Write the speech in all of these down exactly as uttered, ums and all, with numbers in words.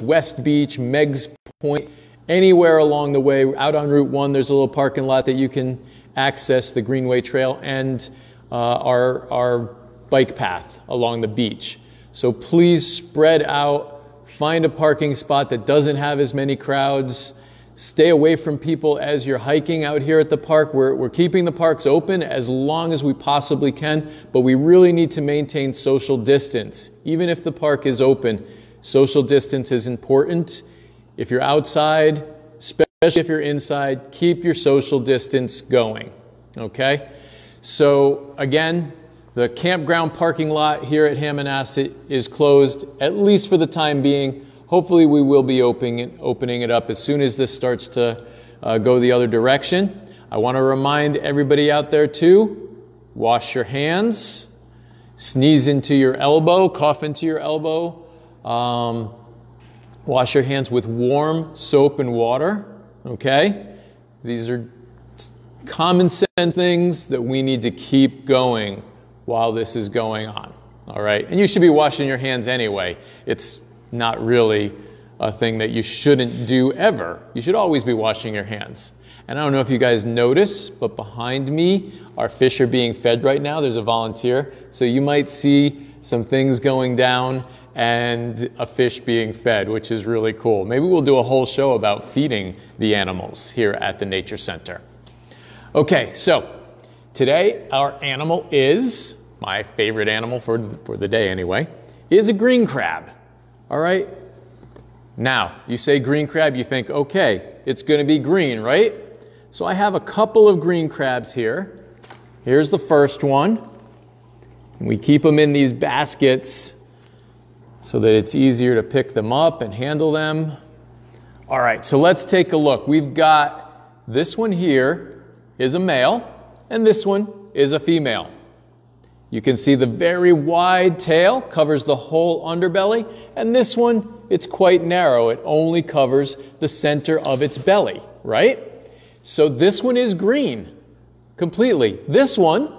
West Beach, Meg's Point, anywhere along the way. Out on Route one, there's a little parking lot that you can access the Greenway Trail and uh, our, our bike path along the beach. So please spread out, find a parking spot that doesn't have as many crowds. Stay away from people as you're hiking out here at the park. We're, we're keeping the parks open as long as we possibly can, but we really need to maintain social distance. Even if the park is open, social distance is important. If you're outside, especially if you're inside, keep your social distance going, okay? So again, the campground parking lot here at Hammonasset is closed, at least for the time being. Hopefully we will be opening, opening it up as soon as this starts to uh, go the other direction. I want to remind everybody out there too, wash your hands, sneeze into your elbow, cough into your elbow, um, wash your hands with warm soap and water, okay? These are common sense things that we need to keep going while this is going on, all right? And you should be washing your hands anyway. It's not really a thing that you shouldn't do ever. You should always be washing your hands. And I don't know if you guys notice, but behind me, our fish are being fed right now. There's a volunteer. So you might see some things going down and a fish being fed, which is really cool. Maybe we'll do a whole show about feeding the animals here at the Nature Center. Okay, so today our animal is, my favorite animal for, for the day anyway, is a green crab. All right, now you say green crab, you think, okay, it's gonna be green, right? So I have a couple of green crabs here. Here's the first one. We keep them in these baskets so that it's easier to pick them up and handle them. All right, so let's take a look. We've got this one here is a male and this one is a female. You can see the very wide tail covers the whole underbelly, and this one, it's quite narrow. It only covers the center of its belly, right? So this one is green completely. This one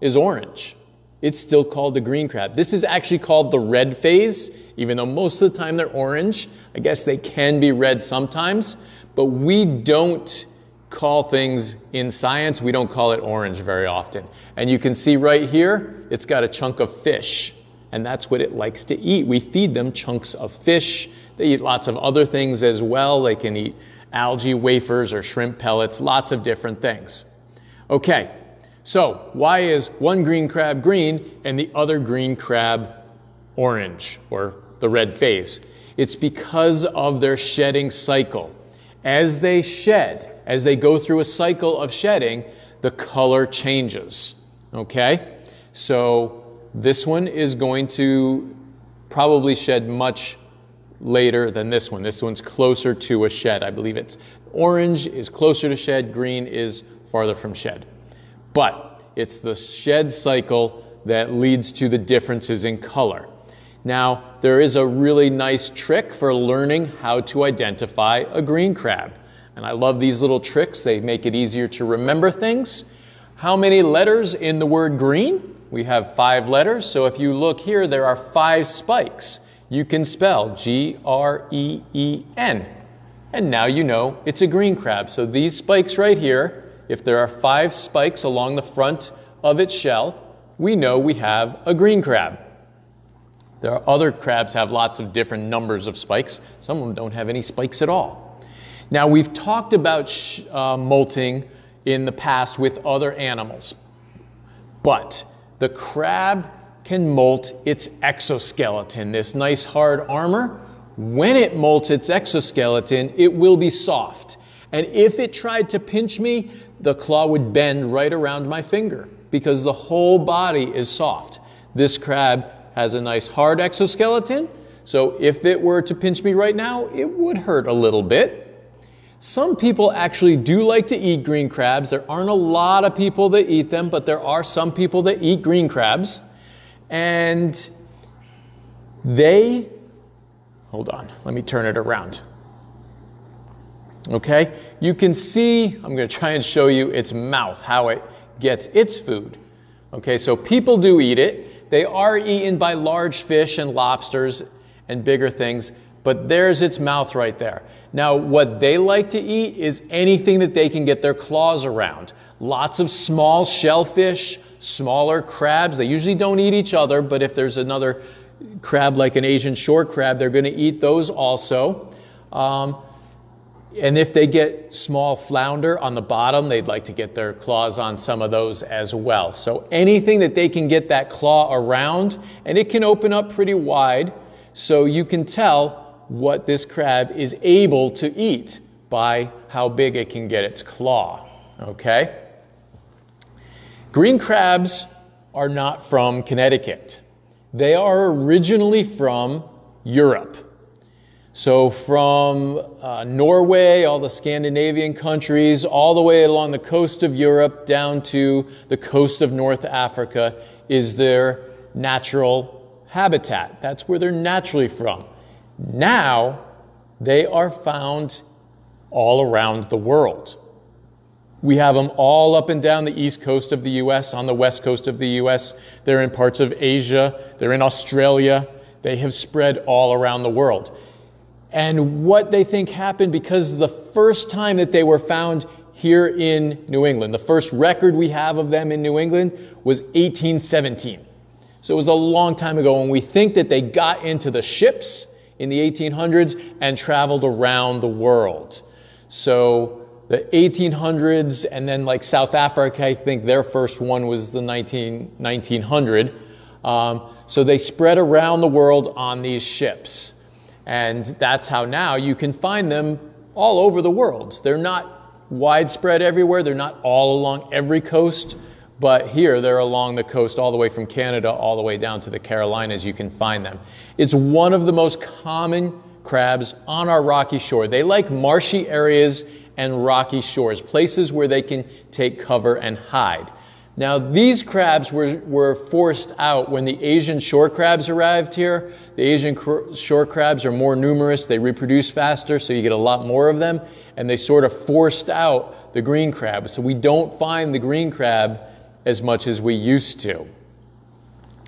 is orange. It's still called the green crab. This is actually called the red phase, even though most of the time they're orange. I guess they can be red sometimes, but we don't call things in science, we don't call it orange very often. And you can see right here, it's got a chunk of fish, and that's what it likes to eat. We feed them chunks of fish. They eat lots of other things as well. They can eat algae wafers or shrimp pellets, lots of different things. Okay, so why is one green crab green and the other green crab orange, or the red phase? It's because of their shedding cycle. As they shed, as they go through a cycle of shedding, the color changes, okay? So this one is going to probably shed much later than this one. This one's closer to a shed. I believe it's orange is closer to shed, green is farther from shed. But it's the shed cycle that leads to the differences in color. Now, there is a really nice trick for learning how to identify a green crab. And I love these little tricks. They make it easier to remember things. How many letters in the word green? We have five letters. So if you look here, there are five spikes. You can spell G R E E N. And now you know it's a green crab. So these spikes right here, if there are five spikes along the front of its shell, we know we have a green crab. There are other crabs have lots of different numbers of spikes. Some of them don't have any spikes at all. Now, we've talked about sh uh, molting in the past with other animals, but the crab can molt its exoskeleton, this nice hard armor. When it molts its exoskeleton, it will be soft. And if it tried to pinch me, the claw would bend right around my finger because the whole body is soft. This crab has a nice hard exoskeleton, so if it were to pinch me right now, it would hurt a little bit. Some people actually do like to eat green crabs. There aren't a lot of people that eat them, but there are some people that eat green crabs. And they, hold on, let me turn it around. Okay, you can see, I'm gonna try and show you its mouth, how it gets its food. Okay, so people do eat it. They are eaten by large fish and lobsters and bigger things, but there's its mouth right there. Now, what they like to eat is anything that they can get their claws around. Lots of small shellfish, smaller crabs. They usually don't eat each other, but if there's another crab like an Asian shore crab, they're going to eat those also. Um, and if they get small flounder on the bottom, they'd like to get their claws on some of those as well. So anything that they can get that claw around, and it can open up pretty wide, so you can tell what this crab is able to eat by how big it can get its claw, okay? Green crabs are not from Connecticut. They are originally from Europe. So from uh, Norway, all the Scandinavian countries, all the way along the coast of Europe down to the coast of North Africa is their natural habitat. That's where they're naturally from. Now they are found all around the world. We have them all up and down the east coast of the U S, on the west coast of the U S. They're in parts of Asia. They're in Australia. They have spread all around the world. And what they think happened, because the first time that they were found here in New England, the first record we have of them in New England was eighteen seventeen. So it was a long time ago, and we think that they got into the ships in the eighteen hundreds and traveled around the world. So the eighteen hundreds, and then like South Africa, I think their first one was the nineteen hundred. Um, so they spread around the world on these ships. And that's how now you can find them all over the world. They're not widespread everywhere. They're not all along every coast. But here they're along the coast all the way from Canada all the way down to the Carolinas. You can find them. It's one of the most common crabs on our rocky shore. They like marshy areas and rocky shores, places where they can take cover and hide. Now, these crabs were, were forced out when the Asian shore crabs arrived here. The Asian cr- shore crabs are more numerous. They reproduce faster, so you get a lot more of them. And they sort of forced out the green crab. So we don't find the green crab as much as we used to.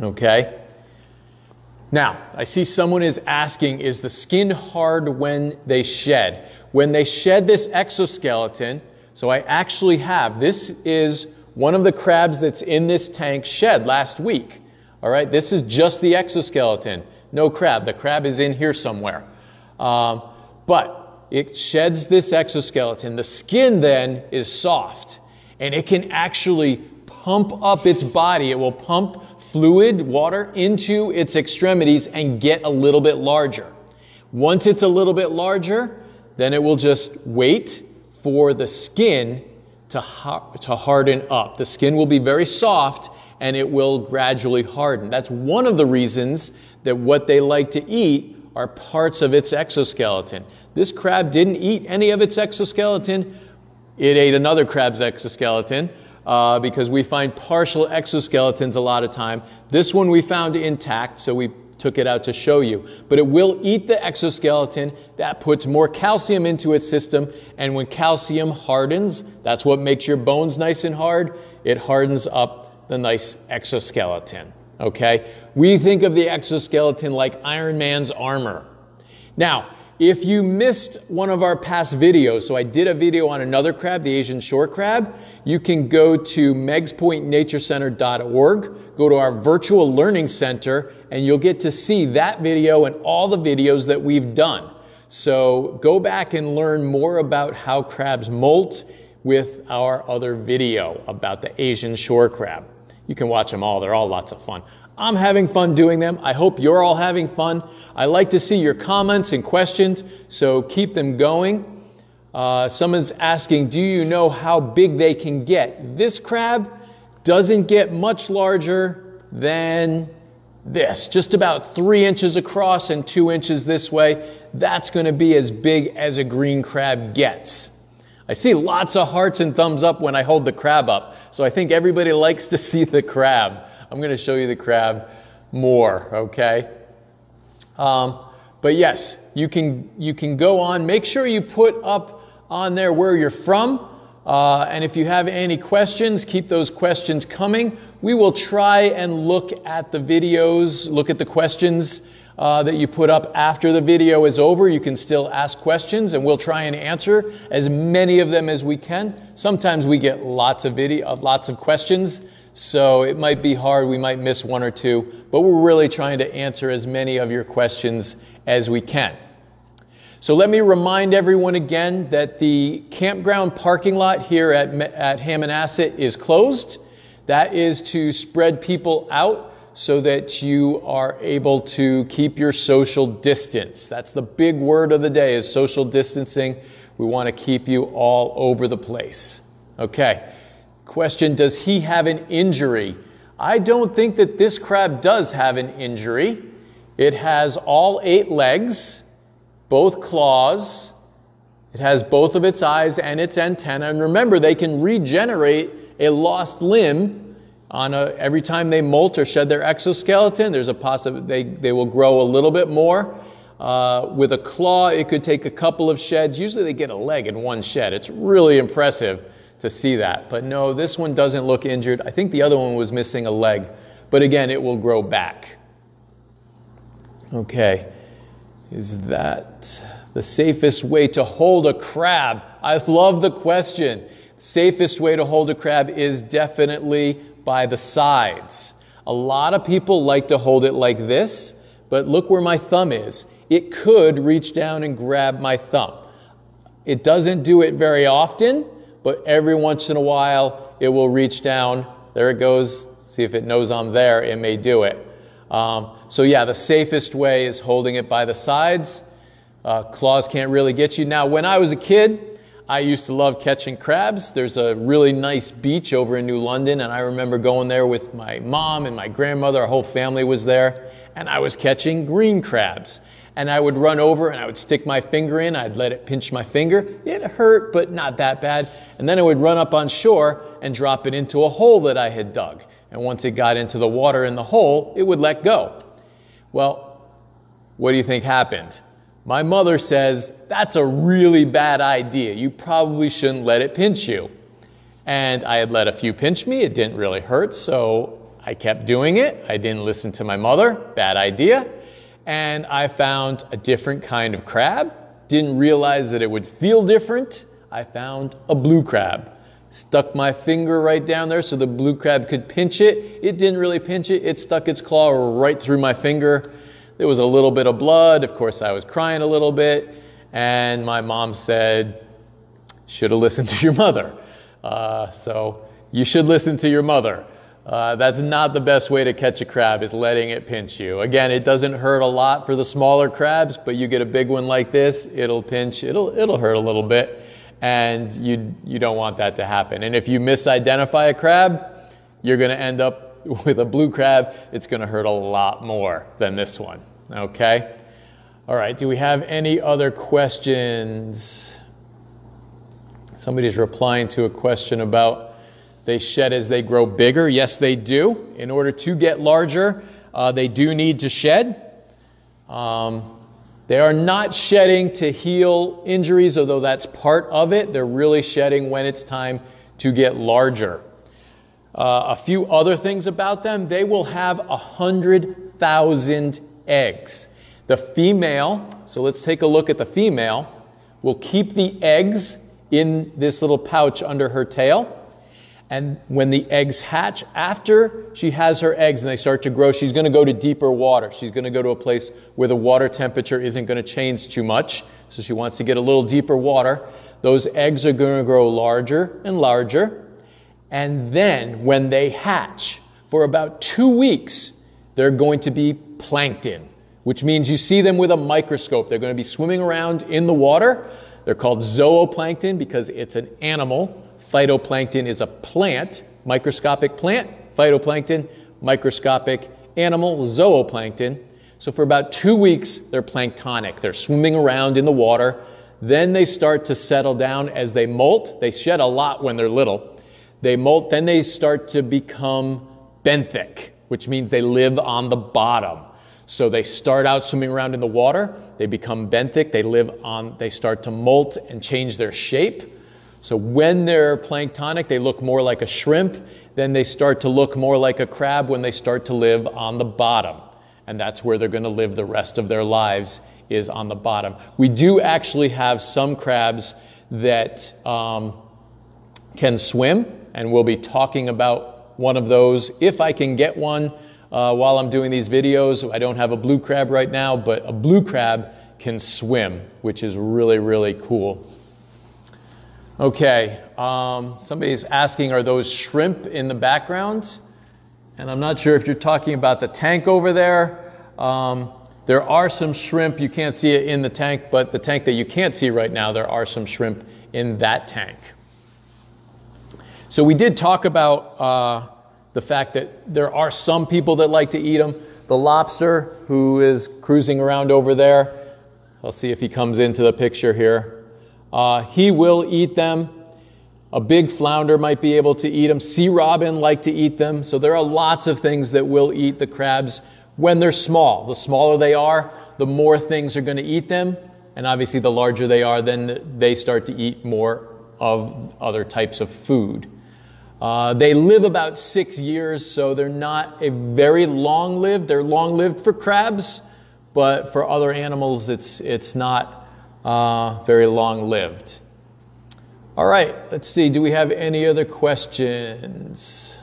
Okay? Now, I see someone is asking, is the skin hard when they shed? When they shed this exoskeleton, so I actually have, this is one of the crabs that's in this tank shed last week. All right, this is just the exoskeleton, no crab. The crab is in here somewhere. Um, but it sheds this exoskeleton. The skin then is soft, and it can actually pump up its body. It will pump fluid, water, into its extremities and get a little bit larger. Once it's a little bit larger, then it will just wait for the skin to, ha- to harden up. The skin will be very soft and it will gradually harden. That's one of the reasons that what they like to eat are parts of its exoskeleton. This crab didn't eat any of its exoskeleton. It ate another crab's exoskeleton. Uh, because we find partial exoskeletons a lot of time. This one we found intact, so we took it out to show you. But it will eat the exoskeleton. That puts more calcium into its system, and when calcium hardens, that's what makes your bones nice and hard. It hardens up the nice exoskeleton, okay? We think of the exoskeleton like Iron Man's armor. Now, if you missed one of our past videos, so I did a video on another crab, the Asian shore crab, you can go to meigs point nature center dot org, go to our virtual learning center, and you'll get to see that video and all the videos that we've done. So go back and learn more about how crabs molt with our other video about the Asian shore crab. You can watch them all, they're all lots of fun. I'm having fun doing them. I hope you're all having fun. I like to see your comments and questions, so keep them going. Uh, someone's asking, do you know how big they can get? This crab doesn't get much larger than this, just about three inches across and two inches this way. That's going to be as big as a green crab gets. I see lots of hearts and thumbs up when I hold the crab up, so I think everybody likes to see the crab. I'm going to show you the crab more, okay? Um, but yes, you can you can go on. Make sure you put up on there where you're from. Uh, and if you have any questions, keep those questions coming. We will try and look at the videos, look at the questions uh, that you put up after the video is over. You can still ask questions and we'll try and answer as many of them as we can. Sometimes we get lots of video, lots of questions, so it might be hard. We might miss one or two, but we're really trying to answer as many of your questions as we can. So let me remind everyone again that the campground parking lot here at, at Hammonasset is closed. That is to spread people out so that you are able to keep your social distance. That's the big word of the day, is social distancing. We want to keep you all over the place. Okay. Question, does he have an injury? I don't think that this crab does have an injury. It has all eight legs, both claws, it has both of its eyes and its antenna. And remember, they can regenerate a lost limb on a, every time they molt or shed their exoskeleton. There's a possibility they, they will grow a little bit more. Uh, with a claw, it could take a couple of sheds. Usually they get a leg in one shed. It's really impressive to see that. But no, this one doesn't look injured. I think the other one was missing a leg. But again, it will grow back. Okay. Is that the safest way to hold a crab? I love the question. The safest way to hold a crab is definitely by the sides. A lot of people like to hold it like this, but look where my thumb is. It could reach down and grab my thumb. It doesn't do it very often, but every once in a while it will reach down. There it goes. See if it knows I'm there. It may do it. Um, so yeah, the safest way is holding it by the sides. Uh, claws can't really get you. Now, when I was a kid, I used to love catching crabs. There's a really nice beach over in New London, and I remember going there with my mom and my grandmother. Our whole family was there, and I was catching green crabs. And I would run over and I would stick my finger in. I'd let it pinch my finger. It hurt, but not that bad. And then I would run up on shore and drop it into a hole that I had dug. And once it got into the water in the hole, it would let go. Well, what do you think happened? My mother says, that's a really bad idea. You probably shouldn't let it pinch you. And I had let a few pinch me. It didn't really hurt, so I kept doing it. I didn't listen to my mother. Bad idea. And I found a different kind of crab. Didn't realize that it would feel different. I found a blue crab. Stuck my finger right down there so the blue crab could pinch it. It didn't really pinch it. It stuck its claw right through my finger. There was a little bit of blood. Of course, I was crying a little bit. And my mom said, should have listened to your mother. Uh, so you should listen to your mother. Uh, that's not the best way to catch a crab, is letting it pinch you. Again, it doesn't hurt a lot for the smaller crabs, but you get a big one like this, it'll pinch, it'll, it'll hurt a little bit. And you, you don't want that to happen. And if you misidentify a crab, you're going to end up with a blue crab. It's going to hurt a lot more than this one. Okay. All right. Do we have any other questions? Somebody's replying to a question about they shed as they grow bigger. Yes, they do. In order to get larger, uh, they do need to shed. Um, They are not shedding to heal injuries, although that's part of it. They're really shedding when it's time to get larger. Uh, a few other things about them. They will have one hundred thousand eggs. The female, so let's take a look at the female, will keep the eggs in this little pouch under her tail. And when the eggs hatch, after she has her eggs and they start to grow, she's going to go to deeper water. She's going to go to a place where the water temperature isn't going to change too much. So she wants to get a little deeper water. Those eggs are going to grow larger and larger. And then when they hatch, for about two weeks, they're going to be plankton, which means you see them with a microscope. They're going to be swimming around in the water. They're called zooplankton because it's an animal. Phytoplankton is a plant, microscopic plant, phytoplankton, microscopic animal, zooplankton. So for about two weeks, they're planktonic. They're swimming around in the water. Then they start to settle down as they molt. They shed a lot when they're little. They molt, then they start to become benthic, which means they live on the bottom. So they start out swimming around in the water. They become benthic. They live on, they start to molt and change their shape. So when they're planktonic, they look more like a shrimp. Then they start to look more like a crab when they start to live on the bottom. and that's where they're going to live the rest of their lives, is on the bottom. We do actually have some crabs that um, can swim, and we'll be talking about one of those if I can get one uh, while I'm doing these videos. I don't have a blue crab right now, but a blue crab can swim, which is really, really cool. Okay, um, somebody's asking, are those shrimp in the background? And I'm not sure if you're talking about the tank over there. Um, there are some shrimp, you can't see it in the tank, but the tank that you can't see right now, there are some shrimp in that tank. So we did talk about uh, the fact that there are some people that like to eat them. The lobster who is cruising around over there, I'll see if he comes into the picture here. Uh, he will eat them. A big flounder might be able to eat them. Sea robin like to eat them. So there are lots of things that will eat the crabs when they're small. The smaller they are, the more things are going to eat them. And obviously the larger they are, then they start to eat more of other types of food. Uh, they live about six years, so they're not a very long-lived. They're long-lived for crabs, but for other animals, it's, it's not uh, very long-lived. All right, let's see. Do we have any other questions?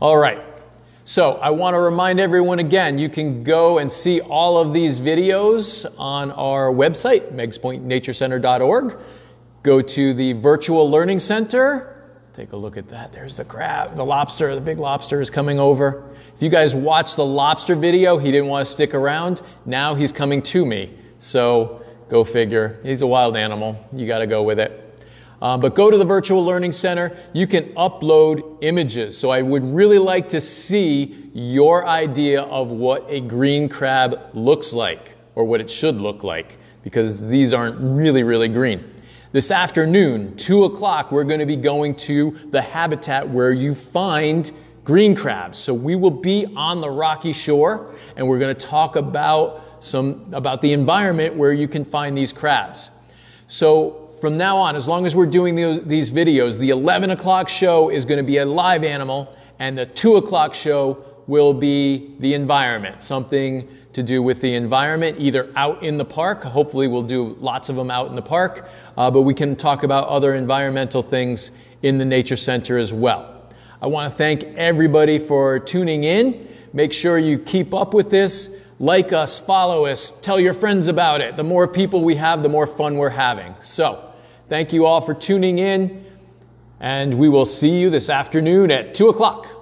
All right. So I want to remind everyone again, you can go and see all of these videos on our website, meigs point nature center dot org. Go to the Virtual Learning Center. Take a look at that. There's the crab, the lobster, the big lobster is coming over. If you guys watched the lobster video, he didn't want to stick around. Now he's coming to me. So go figure. He's a wild animal. You got to go with it. Uh, but go to the Virtual Learning Center. You can upload images. So I would really like to see your idea of what a green crab looks like, or what it should look like, because these aren't really, really green. This afternoon, two o'clock, we're going to be going to the habitat where you find green crabs. So we will be on the rocky shore, and we're going to talk about Some, about the environment where you can find these crabs. So from now on, as long as we're doing the, these videos, the eleven o'clock show is going to be a live animal, and the two o'clock show will be the environment, something to do with the environment, either out in the park. Hopefully we'll do lots of them out in the park, uh, but we can talk about other environmental things in the Nature Center as well. I want to thank everybody for tuning in. Make sure you keep up with this. Like us, follow us, tell your friends about it. The more people we have, the more fun we're having. So, thank you all for tuning in, and we will see you this afternoon at two o'clock.